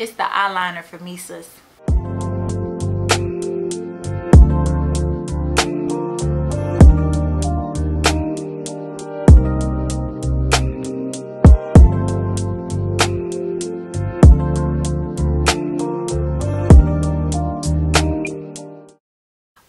It's the eyeliner for me, sis.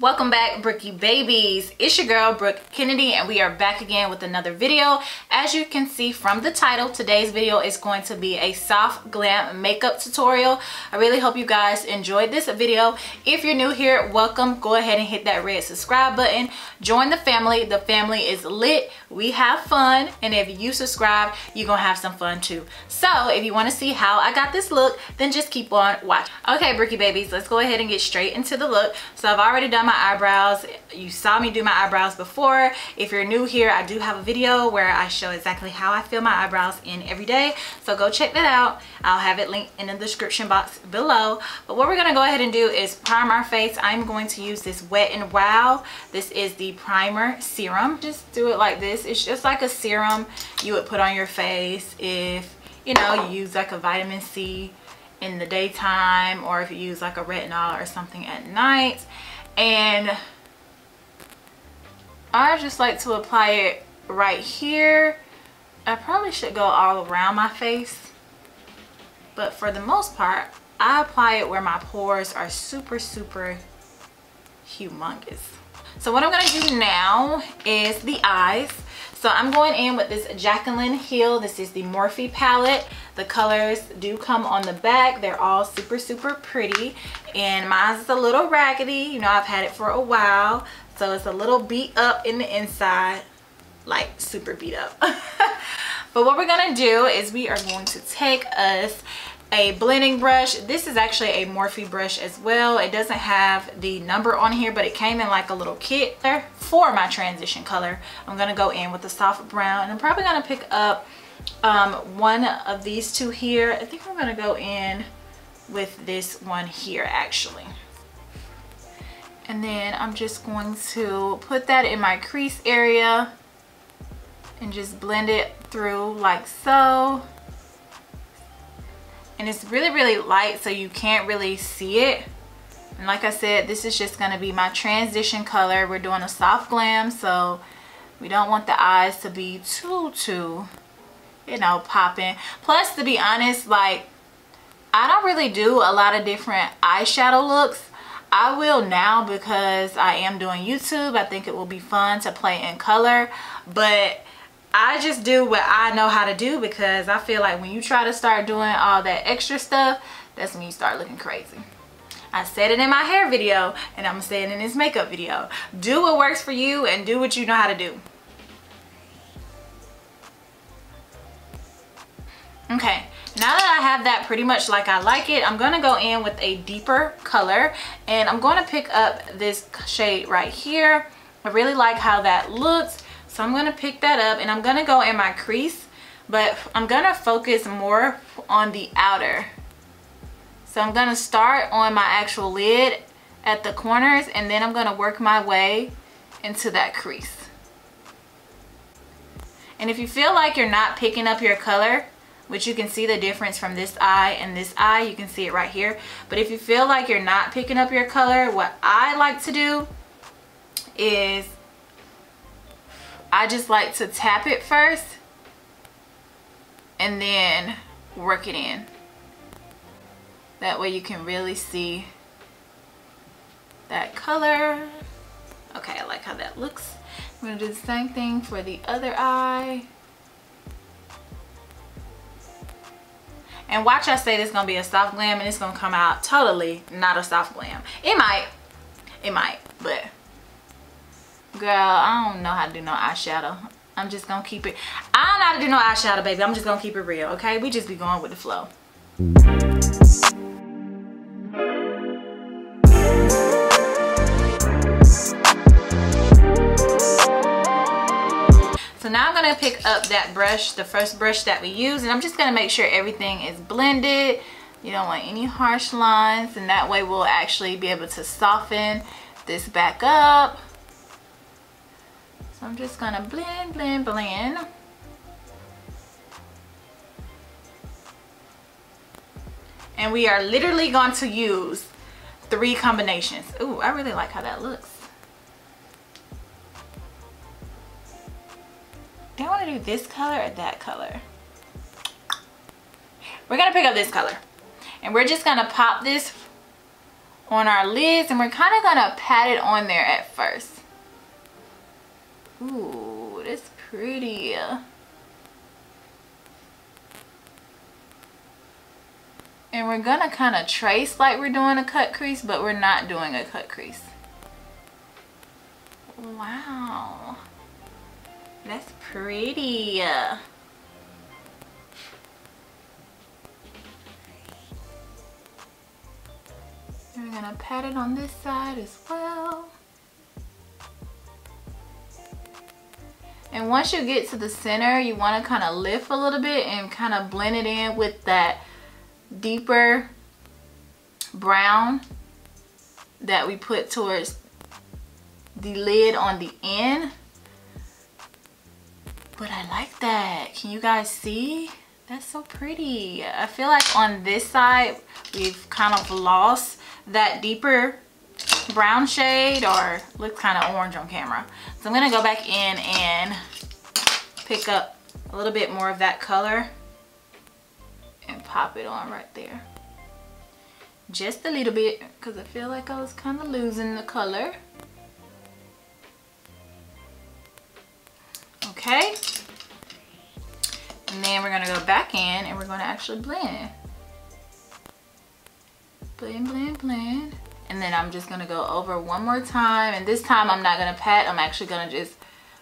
Welcome back, Brookie Babies. It's your girl, Brooke Kennedy, and we are back again with another video. As you can see from the title, today's video is going to be a soft glam makeup tutorial. I really hope you guys enjoyed this video. If you're new here, welcome. Go ahead and hit that red subscribe button. Join the family. The family is lit. We have fun, and if you subscribe, you're gonna have some fun too. So if you want to see how I got this look, then just keep on watching. Okay, Brookie Babies, let's go ahead and get straight into the look. So I've already done my eyebrows. You saw me do my eyebrows before. If you're new here, I do have a video where I show exactly how I fill my eyebrows in every day, so go check that out. I'll have it linked in the description box below. But what we're gonna go ahead and do is prime our face. I'm going to use this Wet n Wild. This is the primer serum. Just do it like this. It's just like a serum you would put on your face if, you know, you use like a vitamin C in the daytime, or if you use like a retinol or something at night. And I just like to apply it right here. I probably should go all around my face, but for the most part, I apply it where my pores are super, super humongous. So what I'm gonna do now is the eyes. So I'm going in with this Jaclyn Hill. This is the Morphe palette. The colors do come on the back. They're all super, super pretty. And mine is a little raggedy. You know, I've had it for a while. So it's a little beat up in the inside, like super beat up. But what we're gonna do is we are going to take us a blending brush. This is actually a Morphe brush as well. It doesn't have the number on here, but it came in like a little kit. For my transition color, I'm gonna go in with a soft brown, and I'm probably gonna pick up one of these two here. I think I'm gonna go in with this one here actually, and then I'm just going to put that in my crease area and just blend it through like so. And it's really, really light, so you can't really see it. And like I said, this is just gonna be my transition color. We're doing a soft glam, so we don't want the eyes to be too, you know, popping. Plus, to be honest, like, I don't really do a lot of different eyeshadow looks. I will now because I am doing YouTube. I think it will be fun to play in color, but I just do what I know how to do, because I feel like when you try to start doing all that extra stuff, that's when you start looking crazy. I said it in my hair video, and I'm saying it in this makeup video. Do what works for you and do what you know how to do. Okay, now that I have that pretty much like I like it, I'm gonna go in with a deeper color, and I'm gonna pick up this shade right here. I really like how that looks. So I'm gonna pick that up, and I'm gonna go in my crease, but I'm gonna focus more on the outer. So I'm gonna start on my actual lid at the corners, and then I'm gonna work my way into that crease. And if you feel like you're not picking up your color, which you can see the difference from this eye and this eye, you can see it right here. But if you feel like you're not picking up your color, what I like to do is I just like to tap it first and then work it in. That way you can really see that color. Okay, I like how that looks. I'm gonna do the same thing for the other eye. And watch, I say this is gonna be a soft glam, and it's gonna come out totally not a soft glam. It might, but girl, I don't know how to do no eyeshadow. I'm just gonna keep it. I don't know how to do no eyeshadow, baby. I'm just gonna keep it real, okay? We just be going with the flow. So now I'm gonna pick up that brush, the first brush that we use, and I'm just gonna make sure everything is blended. You don't want any harsh lines, and that way we'll actually be able to soften this back up. So I'm just gonna blend, blend, blend. And we are literally going to use 3 combinations. Ooh, I really like how that looks. Do I want to do this color or that color? We're going to pick up this color. And we're just going to pop this on our lids. And we're kind of going to pat it on there at first. Ooh, that's pretty. And we're gonna kind of trace like we're doing a cut crease, but we're not doing a cut crease. Wow, that's pretty. And we're gonna pat it on this side as well. And once you get to the center, you want to kind of lift a little bit and kind of blend it in with that deeper brown that we put towards the lid on the end. But I like that. Can you guys see? That's so pretty. I feel like on this side we've kind of lost that deeper brown shade, or looks kind of orange on camera. So I'm gonna go back in and pick up a little bit more of that color and pop it on right there, just a little bit, because I feel like I was kind of losing the color. Okay, and then we're gonna go back in and we're gonna actually blend. And then I'm just gonna go over one more time, and this time I'm not gonna pat, I'm actually gonna just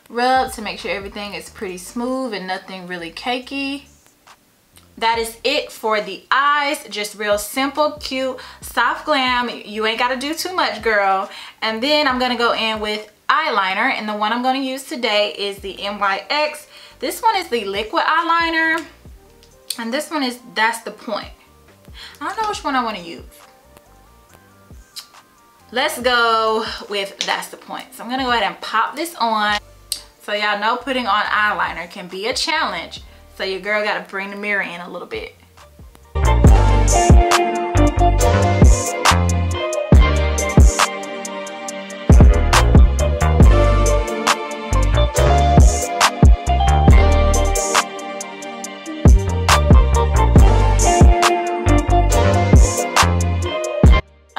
rub to make sure everything is pretty smooth and nothing really cakey. That is it for the eyes. Just real simple, cute, soft glam. You ain't gotta do too much, girl. And then I'm gonna go in with eyeliner, and the one I'm gonna use today is the NYX. This one is the liquid eyeliner, and this one is That's the Point. I don't know which one I wanna use. Let's go with That's the Point. So I'm gonna go ahead and pop this on. So y'all know putting on eyeliner can be a challenge, so your girl gotta bring the mirror in a little bit.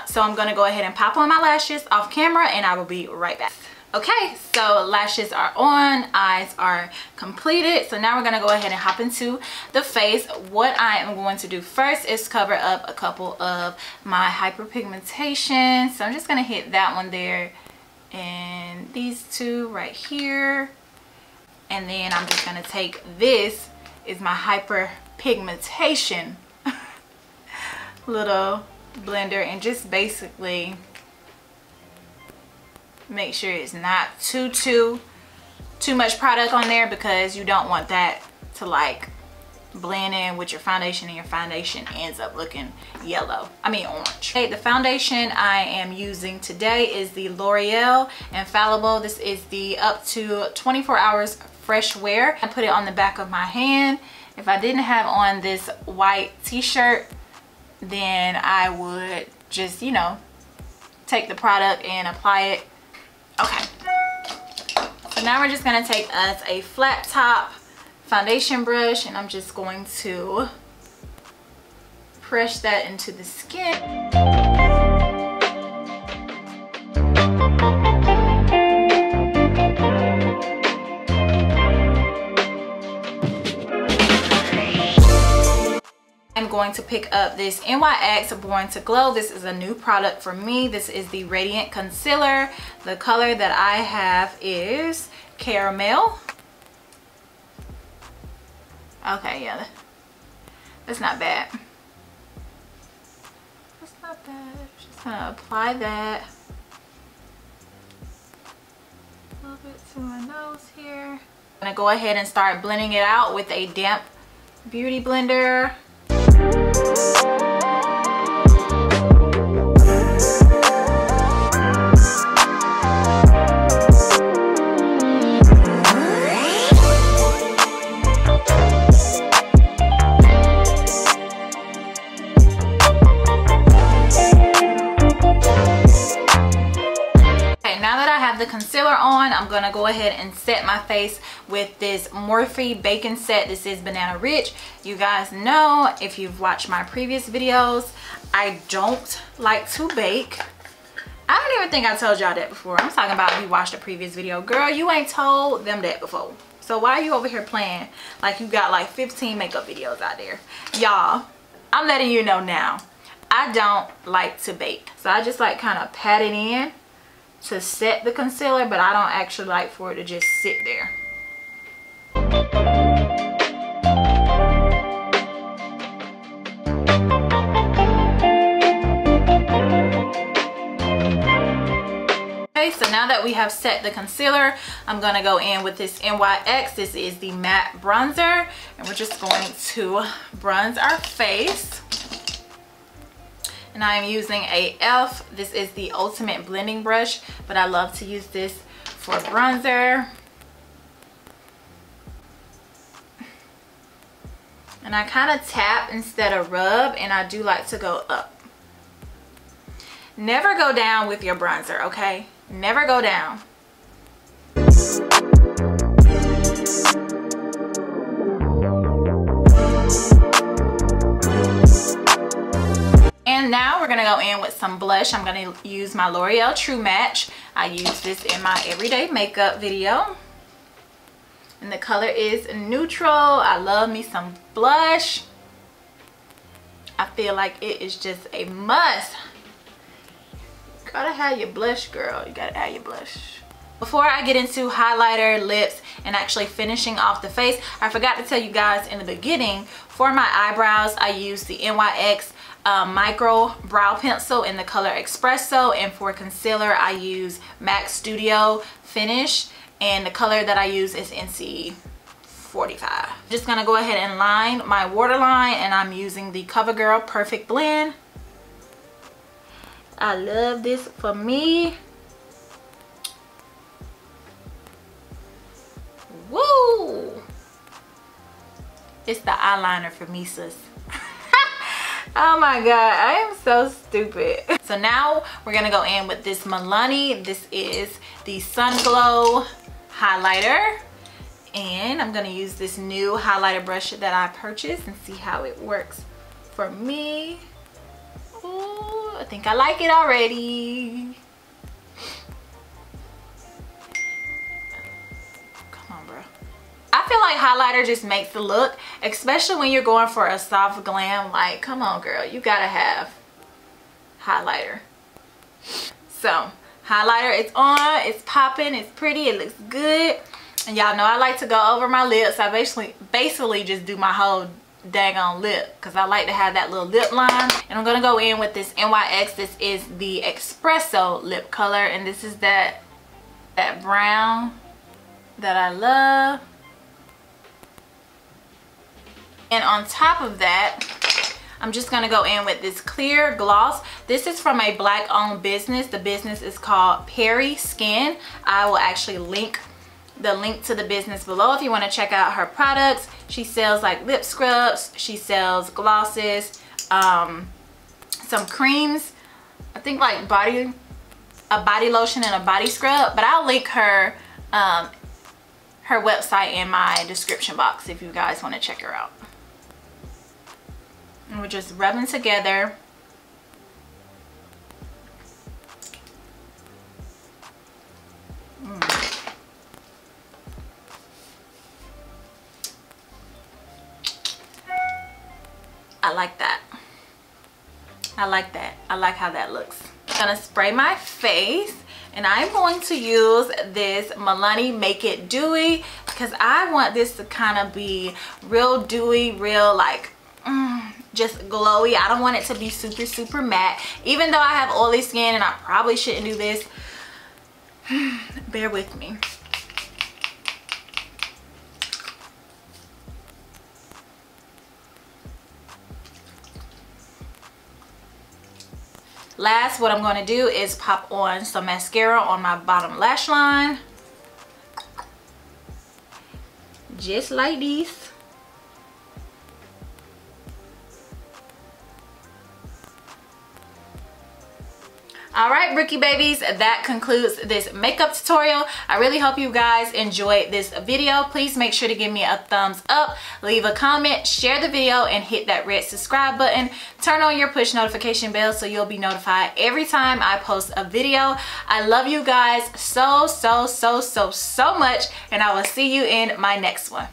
So I'm gonna go ahead and pop on my lashes off camera, and I will be right back. Okay, so lashes are on, eyes are completed. So now we're gonna go ahead and hop into the face. What I am going to do first is cover up a couple of my hyperpigmentation. So I'm just gonna hit that one there and these two right here. And then I'm just gonna take, this is my hyperpigmentation little blender, and just basically make sure it's not too much product on there, because you don't want that to like blend in with your foundation and your foundation ends up looking yellow, I mean orange. Okay, the foundation I am using today is the L'Oreal Infallible. This is the up to 24 hours fresh wear. I put it on the back of my hand. If I didn't have on this white t-shirt, then I would just, you know, take the product and apply it. Okay, so now we're just going to take us a flat top foundation brush, and I'm just going to press that into the skin. I'm going to pick up this NYX Born to Glow. This is a new product for me. This is the Radiant Concealer. The color that I have is Caramel. Okay, yeah, that's not bad. That's not bad. Just gonna apply that a little bit to my nose here. I'm gonna go ahead and start blending it out with a damp beauty blender. concealer on, I'm gonna go ahead and set my face with this Morphe baking set. This is Banana Rich. You guys know, if you've watched my previous videos, I don't like to bake. I don't even think I told y'all that before. I'm talking about if you watched a previous video. Girl, you ain't told them that before. So why are you over here playing like you got like 15 makeup videos out there? Y'all, I'm letting you know now. I don't like to bake. So I just like kind of pat it in to set the concealer, but I don't actually like for it to just sit there. Okay, so now that we have set the concealer, I'm gonna go in with this NYX. This is the matte bronzer, and we're just going to bronze our face. And I am using a e.l.f. This is the ultimate blending brush, but I love to use this for bronzer. And I kind of tap instead of rub, and I do like to go up. Never go down with your bronzer, okay? Never go down. And now we're gonna go in with some blush. I'm gonna use my L'Oreal True Match. I use this in my everyday makeup video. And the color is neutral. I love me some blush. I feel like it is just a must. You gotta have your blush, girl. You gotta add your blush. Before I get into highlighter, lips, and actually finishing off the face, I forgot to tell you guys in the beginning, for my eyebrows, I use the NYX micro brow pencil in the color Espresso, and for concealer, I use MAC Studio Finish, and the color that I use is NC 45. Just gonna go ahead and line my waterline, and I'm using the CoverGirl Perfect Blend. I love this for me. Woo! It's the eyeliner for me, sis. Oh my god, I am so stupid. So now we're gonna go in with this Milani. This is the Sun Glow highlighter, and I'm gonna use this new highlighter brush that I purchased and see how it works for me. Ooh, I think I like it already. I feel like highlighter just makes the look, especially when you're going for a soft glam. Like, come on, girl, you gotta have highlighter. So highlighter, it's on, it's popping, it's pretty, it looks good. And y'all know I like to go over my lips. I basically just do my whole daggone lip because I like to have that little lip line. And I'm gonna go in with this NYX. This is the Espresso lip color, and this is that brown that I love. And on top of that, I'm just gonna go in with this clear gloss. This is from a black owned business. The business is called Parris Skin. I will actually link the link to the business below if you want to check out her products. She sells like lip scrubs, she sells glosses, some creams, I think like a body lotion and a body scrub, but I'll link her website in my description box if you guys want to check her out. And we're just rubbing together. I like that. I like that. I like how that looks. I'm gonna spray my face, and I'm going to use this Milani Make It Dewy because I want this to kind of be real dewy, real like just glowy. I don't want it to be super super matte, even though I have oily skin and I probably shouldn't do this. Bear with me. Last, what I'm going to do is pop on some mascara on my bottom lash line, just like this. All right, Brookie Babies, that concludes this makeup tutorial. I really hope you guys enjoyed this video. Please make sure to give me a thumbs up, leave a comment, share the video, and hit that red subscribe button. Turn on your push notification bell so you'll be notified every time I post a video. I love you guys so, so, so, so, so much, and I will see you in my next one.